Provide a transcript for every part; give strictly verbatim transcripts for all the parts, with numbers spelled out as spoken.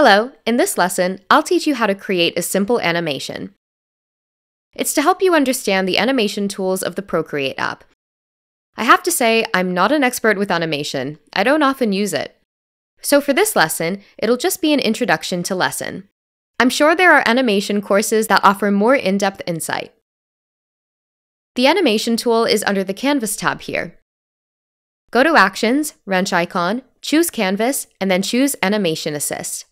Hello, in this lesson, I'll teach you how to create a simple animation. It's to help you understand the animation tools of the Procreate app. I have to say, I'm not an expert with animation. I don't often use it. So for this lesson, it'll just be an introduction to lesson. I'm sure there are animation courses that offer more in-depth insight. The animation tool is under the Canvas tab here. Go to Actions, wrench icon, choose Canvas, and then choose Animation Assist.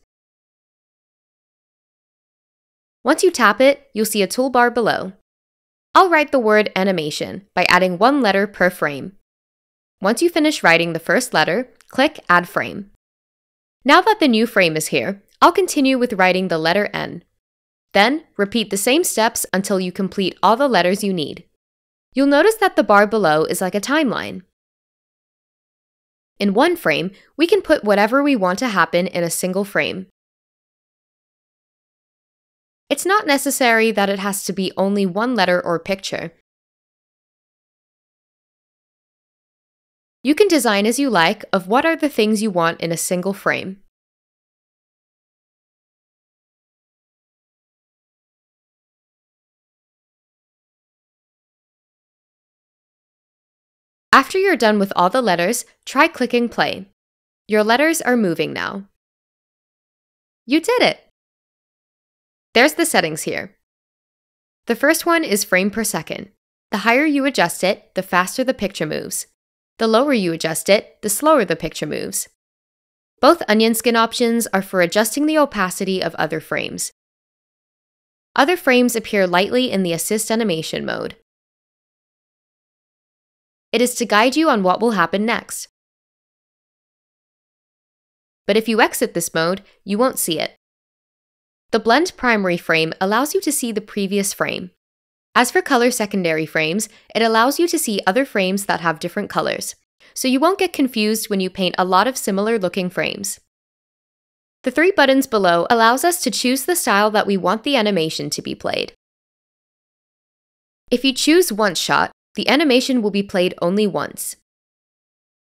Once you tap it, you'll see a toolbar below. I'll write the word animation by adding one letter per frame. Once you finish writing the first letter, click Add Frame. Now that the new frame is here, I'll continue with writing the letter N. Then, repeat the same steps until you complete all the letters you need. You'll notice that the bar below is like a timeline. In one frame, we can put whatever we want to happen in a single frame. It's not necessary that it has to be only one letter or picture. You can design as you like of what are the things you want in a single frame. After you're done with all the letters, try clicking play. Your letters are moving now. You did it! There's the settings here. The first one is frame per second. The higher you adjust it, the faster the picture moves. The lower you adjust it, the slower the picture moves. Both onion skin options are for adjusting the opacity of other frames. Other frames appear lightly in the assist animation mode. It is to guide you on what will happen next. But if you exit this mode, you won't see it. The blend primary frame allows you to see the previous frame. As for color secondary frames, it allows you to see other frames that have different colors, so you won't get confused when you paint a lot of similar looking frames. The three buttons below allows us to choose the style that we want the animation to be played. If you choose once shot, the animation will be played only once.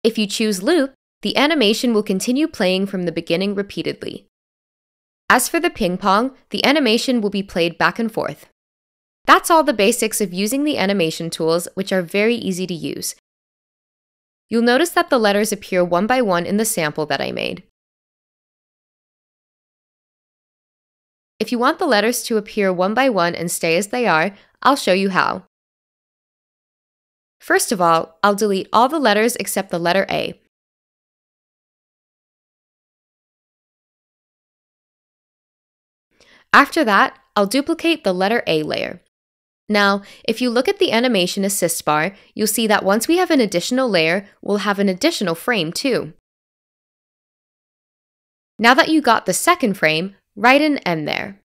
If you choose loop, the animation will continue playing from the beginning repeatedly. As for the ping pong, the animation will be played back and forth. That's all the basics of using the animation tools, which are very easy to use. You'll notice that the letters appear one by one in the sample that I made. If you want the letters to appear one by one and stay as they are, I'll show you how. First of all, I'll delete all the letters except the letter A. After that, I'll duplicate the letter A layer. Now, if you look at the Animation Assist bar, you'll see that once we have an additional layer, we'll have an additional frame too. Now that you got the second frame, write an N there.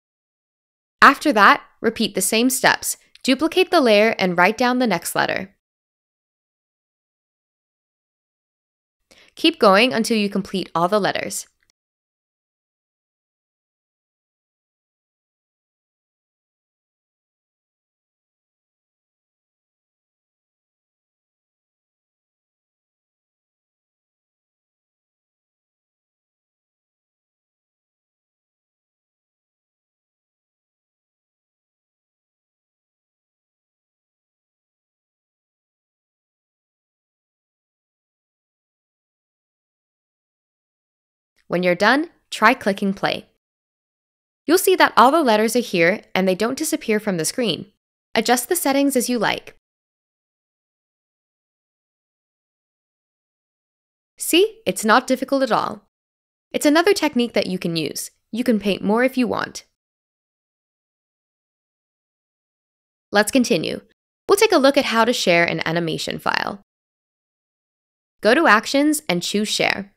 After that, repeat the same steps. Duplicate the layer and write down the next letter. Keep going until you complete all the letters. When you're done, try clicking play. You'll see that all the letters are here and they don't disappear from the screen. Adjust the settings as you like. See, it's not difficult at all. It's another technique that you can use. You can paint more if you want. Let's continue. We'll take a look at how to share an animation file. Go to Actions and choose Share.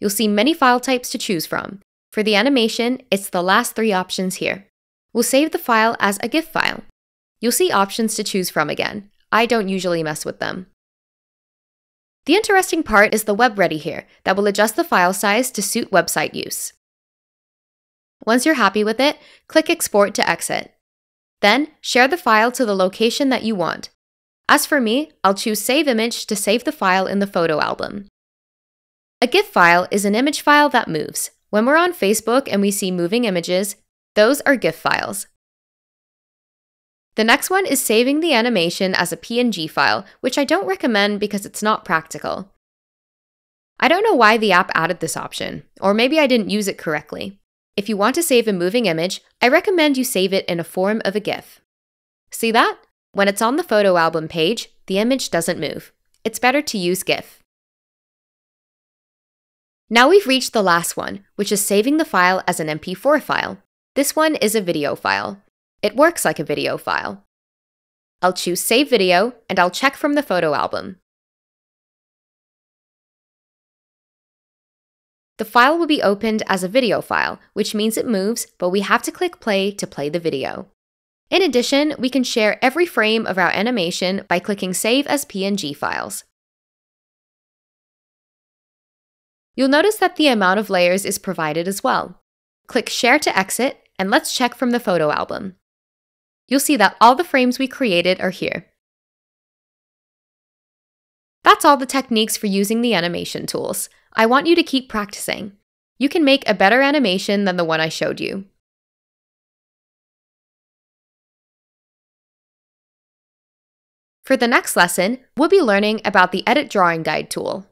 You'll see many file types to choose from. For the animation, it's the last three options here. We'll save the file as a GIF file. You'll see options to choose from again. I don't usually mess with them. The interesting part is the Web Ready here that will adjust the file size to suit website use. Once you're happy with it, click Export to exit. Then, share the file to the location that you want. As for me, I'll choose Save Image to save the file in the photo album. A GIF file is an image file that moves. When we're on Facebook and we see moving images, those are GIF files. The next one is saving the animation as a P N G file, which I don't recommend because it's not practical. I don't know why the app added this option, or maybe I didn't use it correctly. If you want to save a moving image, I recommend you save it in a form of a GIF. See that? When it's on the photo album page, the image doesn't move. It's better to use GIF. Now we've reached the last one, which is saving the file as an M P four file. This one is a video file. It works like a video file. I'll choose Save Video, and I'll check from the photo album. The file will be opened as a video file, which means it moves, but we have to click play to play the video. In addition, we can share every frame of our animation by clicking Save as P N G files. You'll notice that the amount of layers is provided as well. Click Share to exit, and let's check from the photo album. You'll see that all the frames we created are here. That's all the techniques for using the animation tools. I want you to keep practicing. You can make a better animation than the one I showed you. For the next lesson, we'll be learning about the Edit Drawing Guide tool.